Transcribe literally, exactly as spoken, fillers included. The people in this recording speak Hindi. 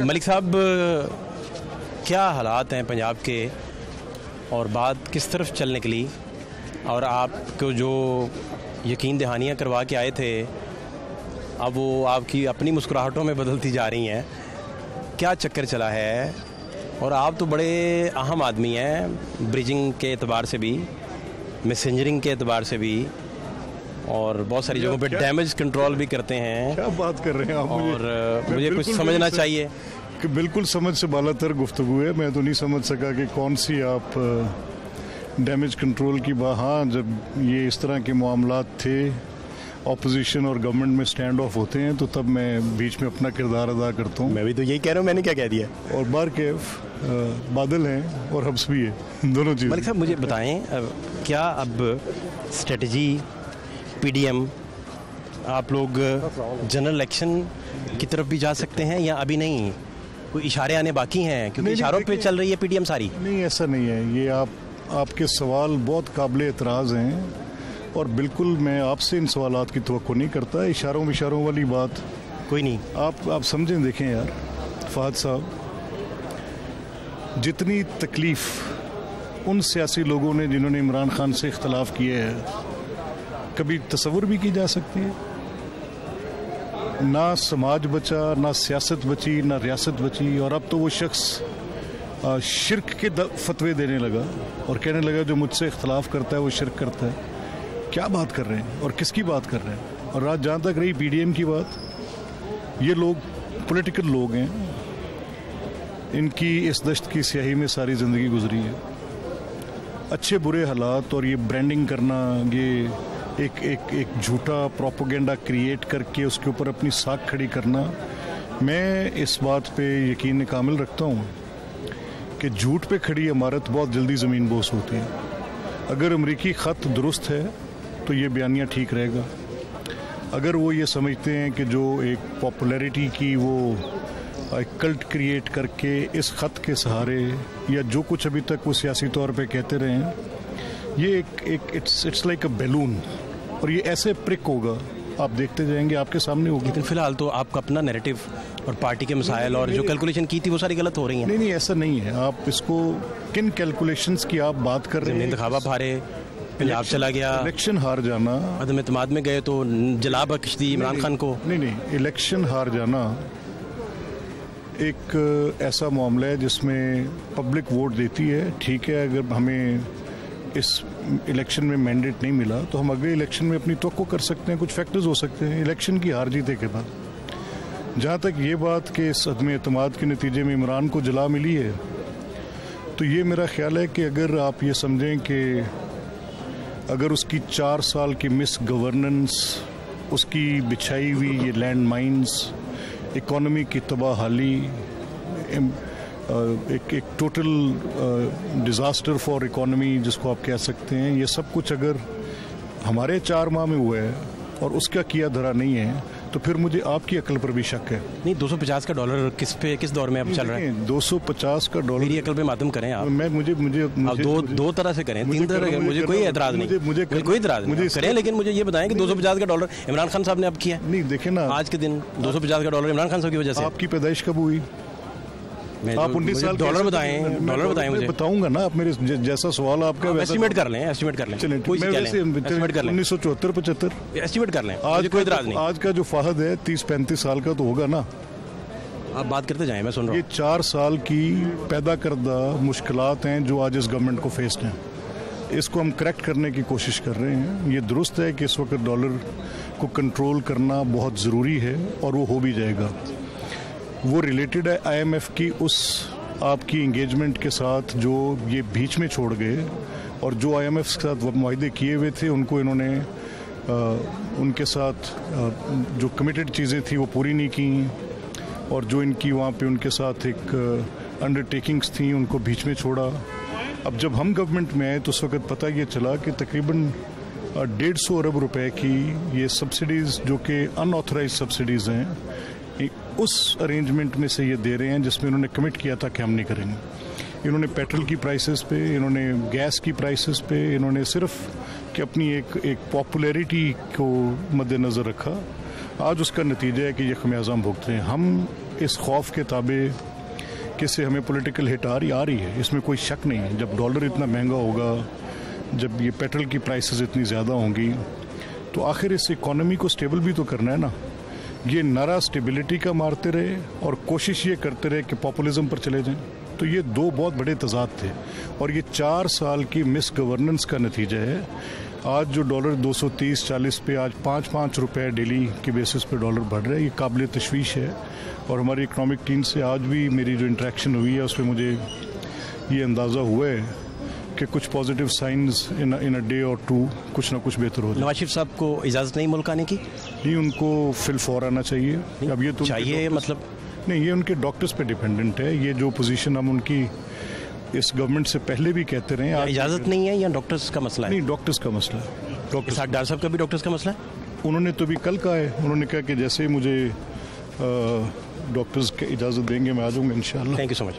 मलिक साहब, क्या हालात हैं पंजाब के और बात किस तरफ चलने के लिए, और आपको जो यकीन दहानियाँ करवा के आए थे अब वो आपकी अपनी मुस्कुराहटों में बदलती जा रही हैं, क्या चक्कर चला है? और आप तो बड़े अहम आदमी हैं, ब्रिजिंग के एतबार से भी, मैसेंजरिंग के एतबार से भी, और बहुत सारी जगहों पे डैमेज कंट्रोल भी करते हैं। क्या बात कर रहे हैं आप? और मुझे कुछ समझना चाहिए कि बिल्कुल समझ से बालातर गुफ्तगू है। मैं तो नहीं समझ सका कि कौन सी आप डैमेज कंट्रोल की बात। हाँ, जब ये इस तरह के मामलात थे, ऑपोजिशन और गवर्नमेंट में स्टैंड ऑफ होते हैं, तो तब मैं बीच में अपना किरदार अदा करता हूँ। मैं भी तो यही कह रहा हूँ, मैंने क्या कह दिया? और बार कैफ बादल हैं और हब्स भी है, दोनों चीज़। मलिक साहब मुझे बताएं, क्या अब स्ट्रेटजी पीडीएम आप लोग जनरल इलेक्शन की तरफ भी जा सकते हैं या अभी नहीं? कोई इशारे आने बाकी हैं क्योंकि इशारों पे चल रही है पीडीएम सारी। नहीं, ऐसा नहीं है। ये आप आपके सवाल बहुत काबिल एतराज़ हैं और बिल्कुल मैं आपसे इन सवालात की तवक्को नहीं करता। इशारों इशारों वाली बात कोई नहीं। आप आप समझें, देखें यार फहद साहब, जितनी तकलीफ़ उन सियासी लोगों ने जिन्होंने इमरान खान से इख्तलाफ किए हैं कभी तस्वुर भी की जा सकती है? ना समाज बचा, ना सियासत बची, ना रियासत बची। और अब तो वो शख्स शिरक के फतवे देने लगा और कहने लगा जो मुझसे इख्तलाफ करता है वो शिरक करता है। क्या बात कर रहे हैं और किसकी बात कर रहे हैं? और रात जहाँ तक रही पीडीएम की बात, ये लोग पॉलिटिकल लोग हैं, इनकी इस दश्त की स्याही में सारी ज़िंदगी गुजरी है। अच्छे बुरे हालात और ये ब्रांडिंग करना, ये एक एक एक झूठा प्रोपोगेंडा क्रिएट करके उसके ऊपर अपनी साख खड़ी करना, मैं इस बात पे यकीन कामिल रखता हूँ कि झूठ पे खड़ी इमारत बहुत जल्दी ज़मीन बोस होती है। अगर अमरीकी ख़त दुरुस्त है तो ये बयानिया ठीक रहेगा। अगर वो ये समझते हैं कि जो एक पॉपुलैरिटी की वो एक कल्ट क्रिएट करके इस ख़त के सहारे या जो कुछ अभी तक वो सियासी तौर पर कहते रहे हैं, ये एक एक it's it's like a balloon, और ये ऐसे प्रिक होगा, आप देखते जाएंगे, आपके सामने होगा। लेकिन फ़िलहाल तो आपका अपना नैरेटिव और पार्टी के मसाइल और जो कैलकुलेशन की थी वो सारी गलत हो रही हैं। नहीं नहीं, ऐसा नहीं है। आप इसको किन कैलकुलेशंस की आप बात कर रहे हैं? इंतखाबा हारे, पंजाब चला गया, इलेक्शन हार जाना, अदम एतमाद में गए तो जला बख्श दी इमरान खान को। नहीं नहीं, इलेक्शन हार जाना एक ऐसा मामला है जिसमें पब्लिक वोट देती है। ठीक है, अगर हमें इस इलेक्शन में मैंडेट नहीं मिला तो हम अगले इलेक्शन में अपनी तवक्को कर सकते हैं। कुछ फैक्टर्स हो सकते हैं इलेक्शन की हार जीते के बाद। जहाँ तक ये बात कि इस अदम एतमाद के नतीजे में इमरान को जला मिली है, तो ये मेरा ख्याल है कि अगर आप ये समझें कि अगर उसकी चार साल की मिस गवर्नेंस, उसकी बिछाई हुई ये लैंड माइन्स, इकॉनमी की तबाहाली, एक एक टोटल डिज़ास्टर फॉर इकॉनमी जिसको आप कह सकते हैं, ये सब कुछ अगर हमारे चार माह में हुआ है और उसका किया धरा नहीं है, तो फिर मुझे आपकी अकल पर भी शक है। नहीं, दो सौ पचास का डॉलर किस पे, किस दौर में अब चल रहा है? दो सौ पचास का डॉलर मेरी अकल पे मातम करें आप। मैं मुझे मुझे, मुझे आप दो मुझे, दो तरह से करें, तीन तरह, मुझे कोई एतराज़ नहीं, मुझे कोई एतराज़ नहीं करें, लेकिन मुझे ये बताएं कि दो सौ पचास का डॉलर इमरान खान साहब ने अब किया? नहीं, देखें ना, आज के दिन दो सौ पचास का डॉलर इमरान खान साहब की वजह से। आपकी पैदाइश कब हुई? आप उन्नीस साल डॉलर बताएं, डॉलर बताएं, मुझे बताऊंगा ना आप। मेरे जैसा सवाल आपका एस्टीमेट कर लें, एस्टीमेट कर लें, एस्टीमेट कर लें, उन्नीस सौ चौहत्तर पचहत्तर एस्टीमेट कर लें। आज कोई इतराज नहीं। आज का जो फहद है तीस पैंतीस साल का तो होगा ना। आप बात करते जाएं, मैं सुन रहा हूँ। ये चार साल की पैदा करदा मुश्किलात हैं जो आज इस गवर्नमेंट को फेस हैं, इसको हम करेक्ट करने की कोशिश कर रहे हैं। ये दुरुस्त है कि इस वक्त डॉलर को कंट्रोल करना बहुत ज़रूरी है और वो हो भी जाएगा। वो रिलेटेड है आईएमएफ की उस आपकी इंगेजमेंट के साथ जो ये बीच में छोड़ गए, और जो आईएमएफ के साथ मुआहदे किए हुए थे उनको इन्होंने आ, उनके साथ आ, जो कमिटेड चीज़ें थी वो पूरी नहीं की, और जो इनकी वहाँ पे उनके साथ एक अंडरटेकिंग्स थी उनको बीच में छोड़ा। अब जब हम गवर्नमेंट में आए तो उस वक्त पता ये चला कि तकरीबन डेढ़ सौ अरब रुपए की ये सब्सिडीज़ जो कि अनऑथराइज सब्सिडीज़ हैं, उस अरेंजमेंट में से ये दे रहे हैं जिसमें इन्होंने कमिट किया था कि हम नहीं करेंगे। इन्होंने पेट्रोल की प्राइसेस पे, इन्होंने गैस की प्राइसेस पे, इन्होंने सिर्फ कि अपनी एक एक पॉपुलैरिटी को मद्देनज़र रखा। आज उसका नतीजा है कि ये खमियाजा भुगत रहे हैं। हम इस खौफ के ताबे किससे हमें पॉलिटिकल हिट आ रही आ रही है, इसमें कोई शक नहीं है। जब डॉलर इतना महंगा होगा, जब ये पेट्रोल की प्राइसेस इतनी ज़्यादा होंगी, तो आखिर इस इकोनॉमी को स्टेबल भी तो करना है ना। ये नारा स्टेबिलिटी का मारते रहे और कोशिश ये करते रहे कि पॉपुलिज्म पर चले जाएं, तो ये दो बहुत बड़े तजाद थे और ये चार साल की मिस गवर्नेंस का नतीजा है। आज जो डॉलर दो सौ तीस चालीस पे, आज पाँच पाँच रुपये डेली के बेसिस पे डॉलर बढ़ रहा है, ये काबिल तशवीश है। और हमारी इकनॉमिक टीम से आज भी मेरी जो इंटरेक्शन हुई है उसमें मुझे ये अंदाज़ा हुआ है कि कुछ positive science in in a day और टू कुछ ना कुछ बेहतर हो जाए। नवाज शरीफ साहब को इजाज़त नहीं मुल्क आने की? नहीं, उनको फिलफौर आना चाहिए। अब ये तो चाहिए मतलब नहीं, ये उनके डॉक्टर्स पे डिपेंडेंट है। ये जो पोजीशन हम उनकी इस गवर्नमेंट से पहले भी कहते रहे हैं, इजाज़त नहीं है या डॉक्टर्स का मसला है? नहीं, डॉक्टर्स का मसला है। डॉक्टर डार साहब का भी डॉक्टर्स का मसला है। उन्होंने तो भी कल कहा है, उन्होंने कहा कि जैसे मुझे डॉक्टर्स की इजाज़त देंगे मैं आ जाऊँगा इंशाल्लाह। Thank you so much.